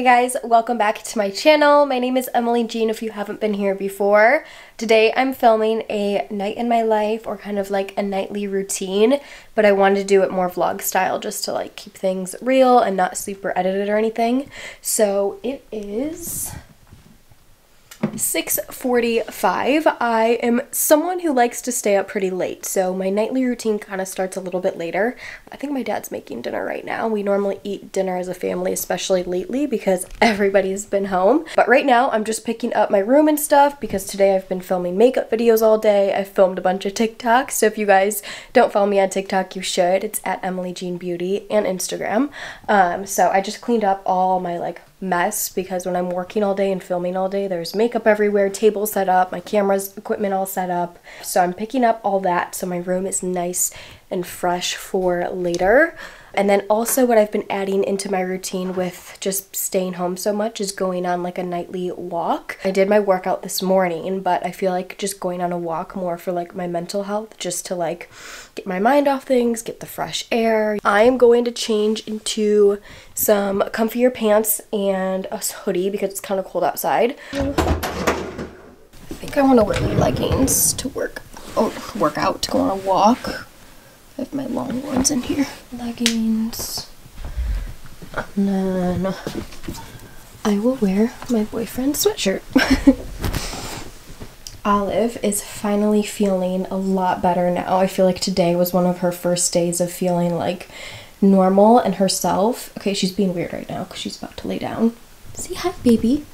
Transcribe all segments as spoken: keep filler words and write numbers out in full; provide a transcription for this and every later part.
Hey guys, welcome back to my channel. My name is Emily Jean if you haven't been here before. Today I'm filming a night in my life, or kind of like a nightly routine, but I wanted to do it more vlog style just to like keep things real and not super edited or anything. So it is six forty-five. I am someone who likes to stay up pretty late, so my nightly routine kind of starts a little bit later. I think my dad's making dinner right now. We normally eat dinner as a family, especially lately because everybody's been home. But right now I'm just picking up my room and stuff because today I've been filming makeup videos all day. I filmed a bunch of TikToks, so if you guys don't follow me on TikTok, you should. It's at Emily Jean Beauty and Instagram. Um, so I just cleaned up all my like mess because when I'm working all day and filming all day, there's makeup everywhere, table set up, my camera's equipment all set up. So I'm picking up all that so my room is nice and fresh for later. And then also what I've been adding into my routine with just staying home so much is going on like a nightly walk. I did my workout this morning, but I feel like just going on a walk more for like my mental health, just to like get my mind off things, get the fresh air. I am going to change into some comfier pants and a hoodie because it's kind of cold outside. I think I want to wear my leggings to work, or work out, to go on a walk. I have my long ones in here. Leggings. And then I will wear my boyfriend's sweatshirt. Olive is finally feeling a lot better now. I feel like today was one of her first days of feeling like normal and herself. Okay, she's being weird right now because she's about to lay down. Say hi, baby.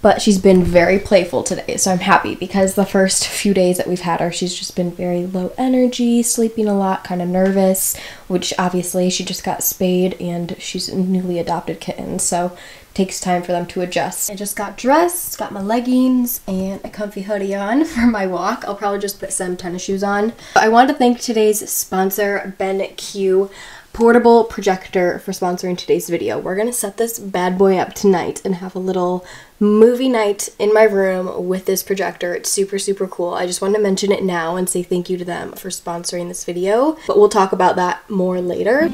But she's been very playful today, so I'm happy because the first few days that we've had her, she's just been very low energy, sleeping a lot, kind of nervous, which obviously she just got spayed and she's a newly adopted kitten, so it takes time for them to adjust. I just got dressed, got my leggings and a comfy hoodie on for my walk. I'll probably just put some tennis shoes on. I want to thank today's sponsor, BenQ portable projector, for sponsoring today's video. We're gonna set this bad boy up tonight and have a little movie night in my room with this projector. It's super, super cool. I just wanted to mention it now and say thank you to them for sponsoring this video, but we'll talk about that more later.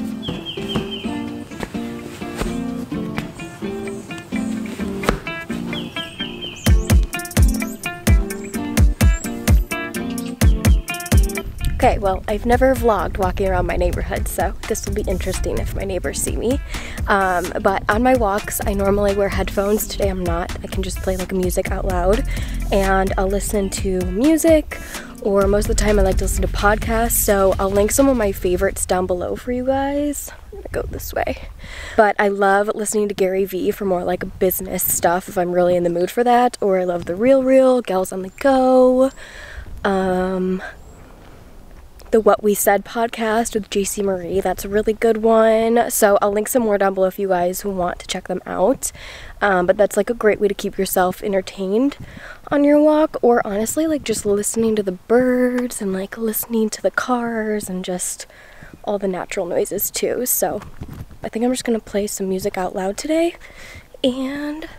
Okay, well, I've never vlogged walking around my neighborhood, so this will be interesting if my neighbors see me. Um, but on my walks, I normally wear headphones. Today I'm not. I can just play like music out loud, and I'll listen to music, or most of the time I like to listen to podcasts, so I'll link some of my favorites down below for you guys. I'm gonna go this way. But I love listening to Gary Vee for more like business stuff if I'm really in the mood for that, or I love the Real Real, Gals on the Go, um... the What We Said podcast with J C Marie. That's a really good one. So I'll link some more down below if you guys who want to check them out. Um, but that's like a great way to keep yourself entertained on your walk, or honestly like just listening to the birds and like listening to the cars and just all the natural noises too. So I think I'm just gonna play some music out loud today and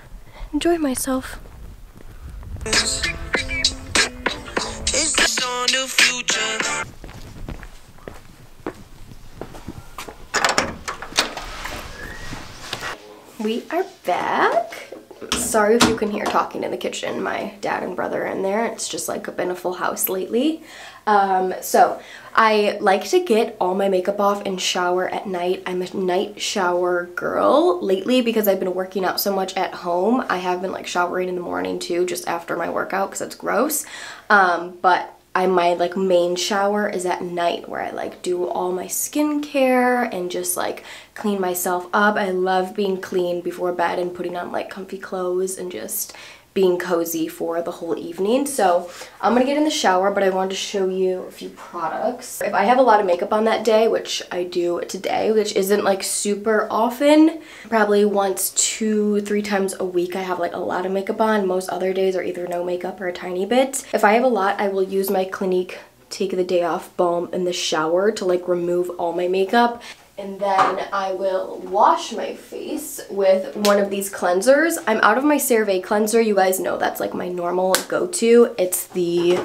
enjoy myself. Is this on the future? We are back. Sorry if you can hear talking in the kitchen. My dad and brother are in there. It's just like been a full house lately. Um, so I like to get all my makeup off and shower at night. I'm a night shower girl lately because I've been working out so much at home. I have been like showering in the morning too, just after my workout because it's gross. Um, but I, my like main shower is at night, where I like do all my skincare and just like clean myself up. I love being clean before bed and putting on like comfy clothes and just being cozy for the whole evening. So I'm gonna get in the shower, but I wanted to show you a few products. If I have a lot of makeup on that day, which I do today, which isn't like super often, probably once two, three times a week I have like a lot of makeup on. Most other days are either no makeup or a tiny bit. If I have a lot, I will use my Clinique Take the Day Off Balm in the shower to like remove all my makeup. And then I will wash my face with one of these cleansers. I'm out of my CeraVe cleanser. You guys know that's like my normal go-to. It's the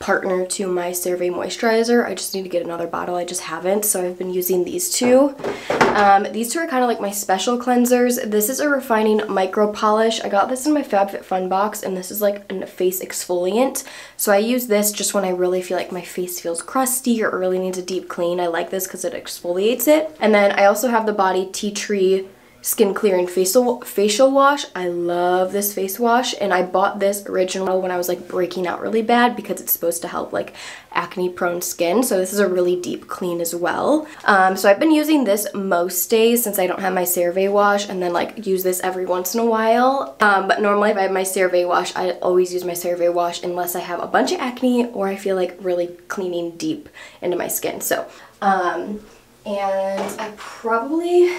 partner to my CeraVe moisturizer. I just need to get another bottle. I just haven't, so I've been using these two. Um, these two are kind of like my special cleansers. This is a refining micro polish. I got this in my FabFitFun box, and this is like a face exfoliant. So I use this just when I really feel like my face feels crusty or really needs a deep clean. I like this because it exfoliates it. And then I also have the Body Tea Tree Skin Clearing facial facial wash. I love this face wash, and I bought this original when I was like breaking out really bad because it's supposed to help like acne prone skin. So this is a really deep clean as well. Um, so I've been using this most days since I don't have my CeraVe wash, and then like use this every once in a while. Um, but normally if I have my CeraVe wash, I always use my CeraVe wash unless I have a bunch of acne or I feel like really cleaning deep into my skin. So, um, and I probably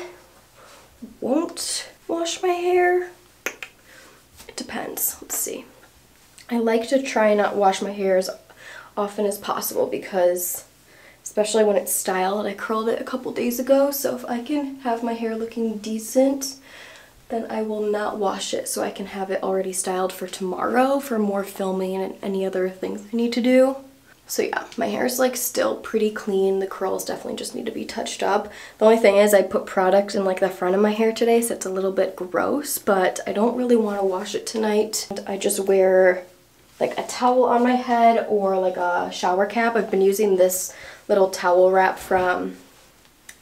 won't wash my hair. It depends. Let's see. I like to try not wash my hair as often as possible because, especially when it's styled, I curled it a couple days ago, so if I can have my hair looking decent, then I will not wash it so I can have it already styled for tomorrow for more filming and any other things I need to do. So yeah, my hair is like still pretty clean. The curls definitely just need to be touched up. The only thing is I put product in like the front of my hair today, so it's a little bit gross, but I don't really want to wash it tonight. And I just wear like a towel on my head or like a shower cap. I've been using this little towel wrap from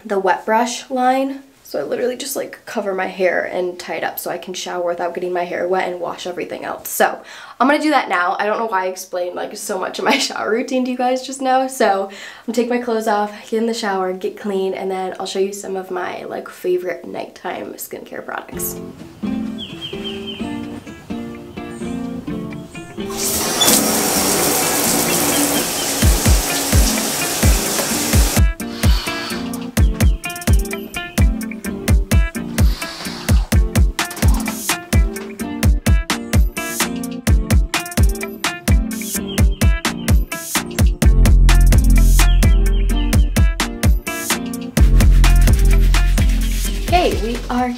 the Wet Brush line. So I literally just like cover my hair and tie it up so I can shower without getting my hair wet and wash everything else. So I'm gonna do that now. I don't know why I explained like so much of my shower routine to you guys just now. So I'm gonna take my clothes off, get in the shower, get clean, and then I'll show you some of my like favorite nighttime skincare products.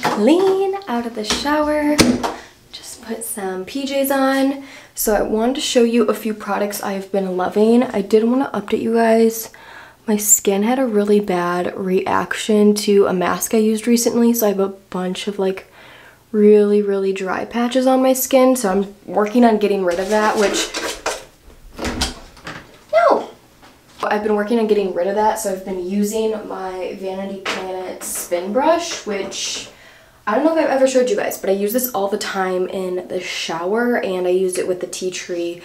Clean out of the shower, just put some P Js on. So I wanted to show you a few products I've been loving. I did want to update you guys. My skin had a really bad reaction to a mask I used recently, so I have a bunch of like really really dry patches on my skin, so I'm working on getting rid of that, which no I've been working on getting rid of that so I've been using my Vanity Planet spin brush, which I don't know if I've ever showed you guys, but I use this all the time in the shower, and I used it with the tea tree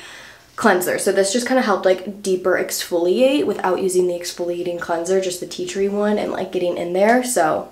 cleanser. So this just kind of helped like deeper exfoliate without using the exfoliating cleanser, just the tea tree one, and like getting in there. So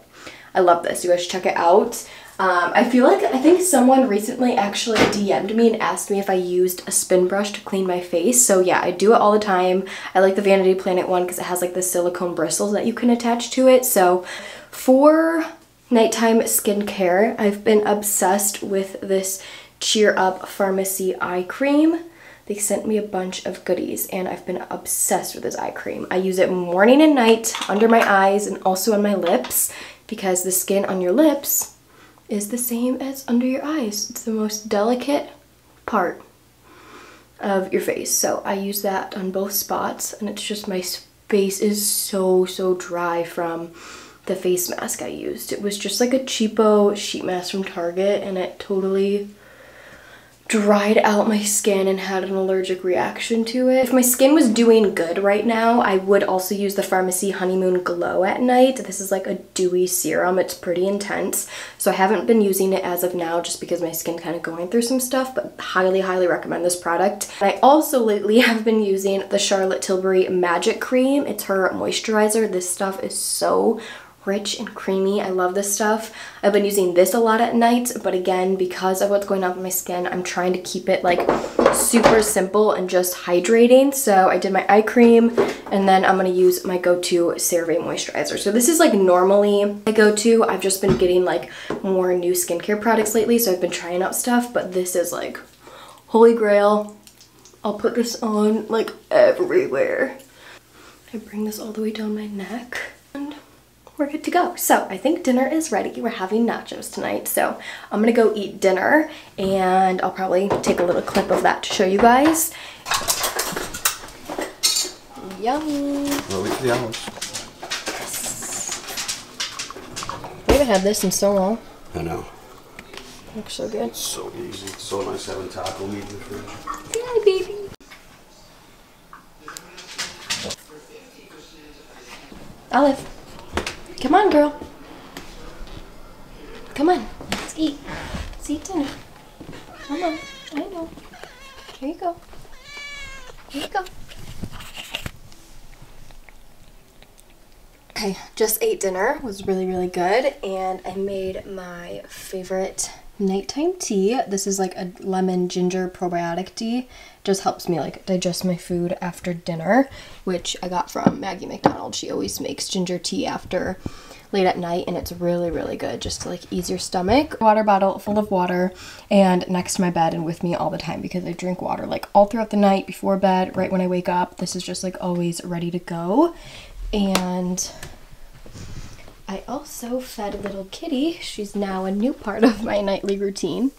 I love this. You guys should check it out. Um, I feel like, I think someone recently actually D M'd me and asked me if I used a spin brush to clean my face. So yeah, I do it all the time. I like the Vanity Planet one because it has like the silicone bristles that you can attach to it. So for nighttime skincare, I've been obsessed with this Cheer Up Pharmacy eye cream. They sent me a bunch of goodies, and I've been obsessed with this eye cream. I use it morning and night under my eyes and also on my lips, because the skin on your lips is the same as under your eyes. It's the most delicate part of your face. So I use that on both spots, and it's just, my face is so, so dry from the face mask I used. It was just like a cheapo sheet mask from Target, and it totally dried out my skin and had an allergic reaction to it. If my skin was doing good right now, I would also use the Pharmacy Honeymoon Glow at night. This is like a dewy serum. It's pretty intense, so I haven't been using it as of now just because my skin kind of going through some stuff, but highly, highly recommend this product. And I also lately have been using the Charlotte Tilbury Magic Cream. It's her moisturizer. This stuff is so rich and creamy. I love this stuff. I've been using this a lot at night, but again, because of what's going on with my skin, I'm trying to keep it like super simple and just hydrating. So I did my eye cream, and then I'm going to use my go-to CeraVe moisturizer. So this is like normally my go-to. I've just been getting like more new skincare products lately, so I've been trying out stuff, but this is like holy grail. I'll put this on like everywhere. I bring this all the way down my neck. We're good to go. So I think dinner is ready. We're having nachos tonight, so I'm gonna go eat dinner, and I'll probably take a little clip of that to show you guys. Yummy. We'll wait for the olives. Yes. We haven't had this in so long. I know. Looks so good. It's so easy. It's so nice having taco meat in the fridge. Yeah, baby. Olive. Come on, girl. Come on. Let's eat. Let's eat dinner. Come on. I know. Here you go. Here you go. Okay, just ate dinner. It was really, really good. And I made my favorite nighttime tea. This is like a lemon ginger probiotic tea. Just helps me like digest my food after dinner, which I got from Maggie McDonald. She always makes ginger tea after late at night, and it's really, really good just to like ease your stomach. Water bottle full of water and next to my bed and with me all the time because I drink water like all throughout the night, before bed, right when I wake up. This is just like always ready to go. And I also fed little kitty. She's now a new part of my nightly routine.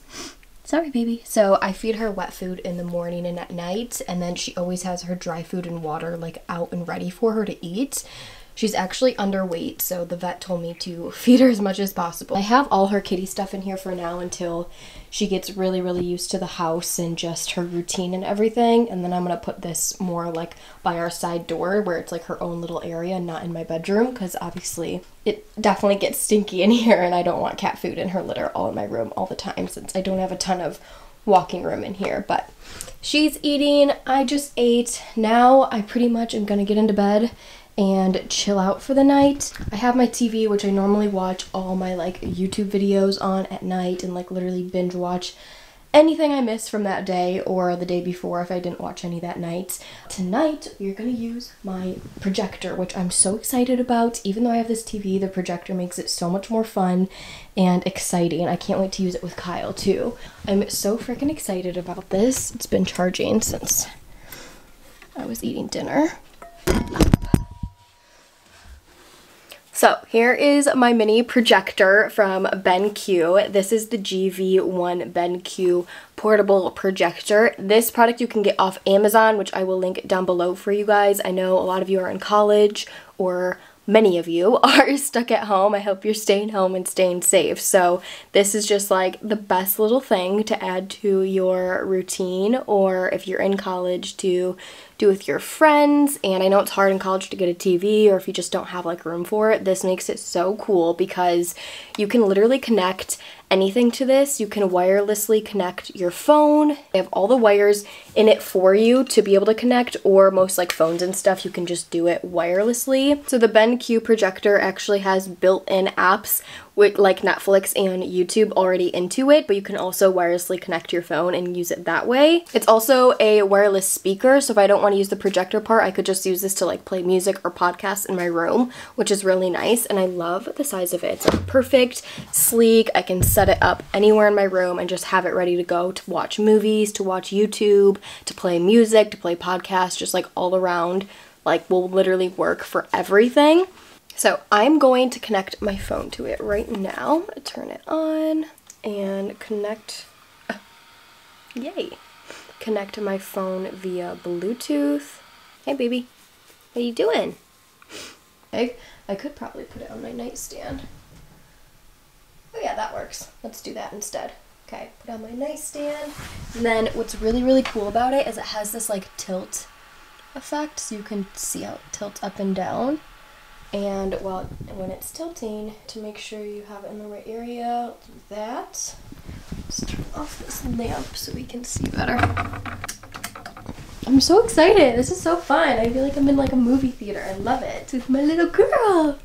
Sorry, baby. So I feed her wet food in the morning and at night, and then she always has her dry food and water like out and ready for her to eat. She's actually underweight, so the vet told me to feed her as much as possible. I have all her kitty stuff in here for now until she gets really, really used to the house and just her routine and everything. And then I'm gonna put this more like by our side door where it's like her own little area and not in my bedroom, because obviously it definitely gets stinky in here and I don't want cat food and her litter all in my room all the time since I don't have a ton of walking room in here. But she's eating, I just ate. Now I pretty much am gonna get into bed and chill out for the night. I have my T V, which I normally watch all my like YouTube videos on at night and like literally binge watch anything I missed from that day or the day before if I didn't watch any that night. Tonight, you're gonna use my projector, which I'm so excited about. Even though I have this T V, the projector makes it so much more fun and exciting. I can't wait to use it with Kyle too. I'm so freaking excited about this. It's been charging since I was eating dinner. So here is my mini projector from BenQ. This is the G V one BenQ portable projector. This product you can get off Amazon, which I will link down below for you guys. I know a lot of you are in college, or many of you are stuck at home. I hope you're staying home and staying safe. So this is just like the best little thing to add to your routine, or if you're in college, to do with your friends. And I know it's hard in college to get a T V, or if you just don't have like room for it, this makes it so cool because you can literally connect anything to this. You can wirelessly connect your phone. They have all the wires in it for you to be able to connect, or most like phones and stuff, you can just do it wirelessly. So the BenQ projector actually has built-in apps with like Netflix and YouTube already into it, but you can also wirelessly connect your phone and use it that way. It's also a wireless speaker, so if I don't want to use the projector part, I could just use this to like play music or podcasts in my room, which is really nice. And I love the size of it. It's like perfect, sleek. I can set it up anywhere in my room and just have it ready to go to watch movies, to watch YouTube, to play music, to play podcasts, just like all around, like will literally work for everything. So I'm going to connect my phone to it right now. Turn it on and connect, uh, yay. Connect my phone via Bluetooth. Hey baby, what are you doing? I, I could probably put it on my nightstand. Oh yeah, that works. Let's do that instead. Okay, put on my nightstand. And then what's really, really cool about it is it has this like tilt effect, so you can see how it tilts up and down. And while, when it's tilting, to make sure you have it in the right area, do that. Let's turn off this lamp so we can see better. I'm so excited. This is so fun. I feel like I'm in like a movie theater. I love it. With my little girl.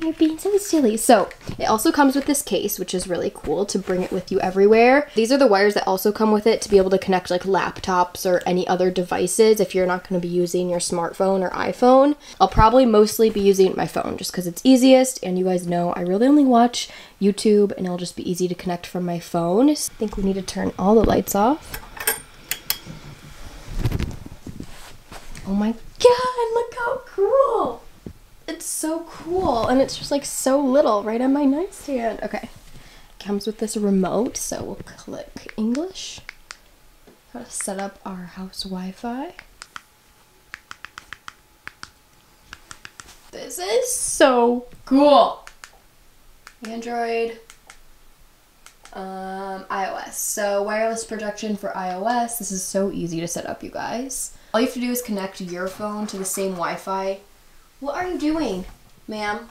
You're being so silly. So it also comes with this case, which is really cool to bring it with you everywhere. These are the wires that also come with it to be able to connect like laptops or any other devices if you're not going to be using your smartphone or iPhone. I'll probably mostly be using my phone just because it's easiest, and you guys know I really only watch YouTube, and it'll just be easy to connect from my phone. So I think we need to turn all the lights off. Oh my god, look how cool! It's so cool, and it's just like so little right on my nightstand. Okay, comes with this remote, so we'll click English. How to set up our house Wi-Fi. This is so cool. Android, um, iOS. So wireless protection for iOS. This is so easy to set up, you guys. All you have to do is connect your phone to the same Wi-Fi. What are you doing, ma'am?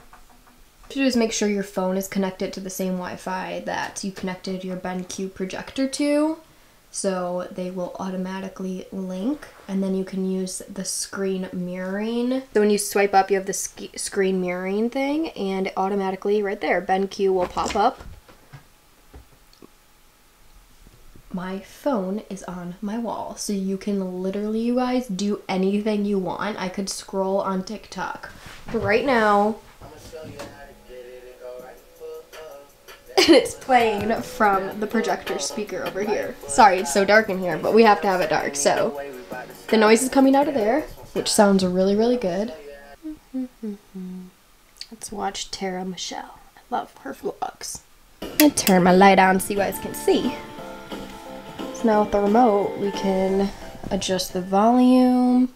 To do is make sure your phone is connected to the same Wi-Fi that you connected your BenQ projector to, so they will automatically link, and then you can use the screen mirroring. So when you swipe up, you have the sc screen mirroring thing, and automatically right there BenQ will pop up. My phone is on my wall, so you can literally, you guys, do anything you want. I could scroll on TikTok, but right now and it's playing from the projector speaker over here. Sorry, it's so dark in here, but we have to have it dark, so the noise is coming out of there, which sounds really, really good. Let's watch Tara Michelle. I love her vlogs. I'm gonna turn my light on so you guys can see. So now with the remote, we can adjust the volume.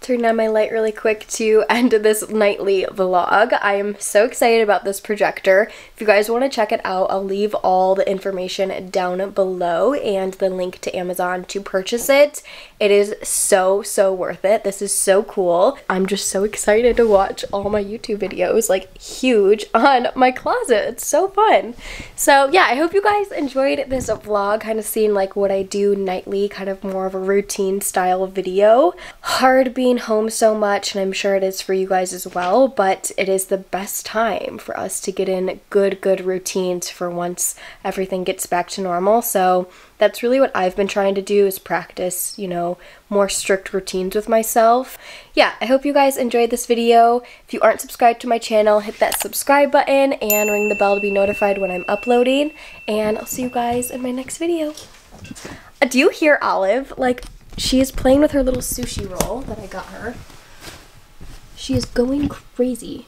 Turn on my light really quick to end this nightly vlog. I am so excited about this projector. If you guys want to check it out, I'll leave all the information down below and the link to Amazon to purchase it. It is so, so worth it. This is so cool. I'm just so excited to watch all my YouTube videos, like huge on my closet. It's so fun. So yeah, I hope you guys enjoyed this vlog, kind of seeing like what I do nightly, kind of more of a routine style video. Hard being home so much, and I'm sure it is for you guys as well, but it is the best time for us to get in good good routines for once everything gets back to normal. So that's really what I've been trying to do, is practice, you know, more strict routines with myself. Yeah, I hope you guys enjoyed this video. If you aren't subscribed to my channel, hit that subscribe button and ring the bell to be notified when I'm uploading, and I'll see you guys in my next video. Do you hear Olive? Like, she is playing with her little sushi roll that I got her. She is going crazy.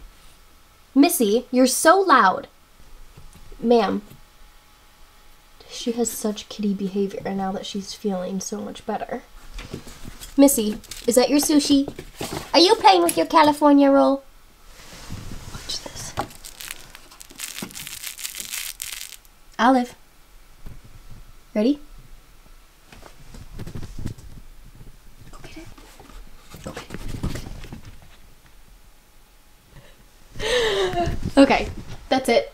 Missy, you're so loud. Ma'am. She has such kitty behavior now that she's feeling so much better. Missy, is that your sushi? Are you playing with your California roll? Watch this. Olive. Ready? Okay, that's it.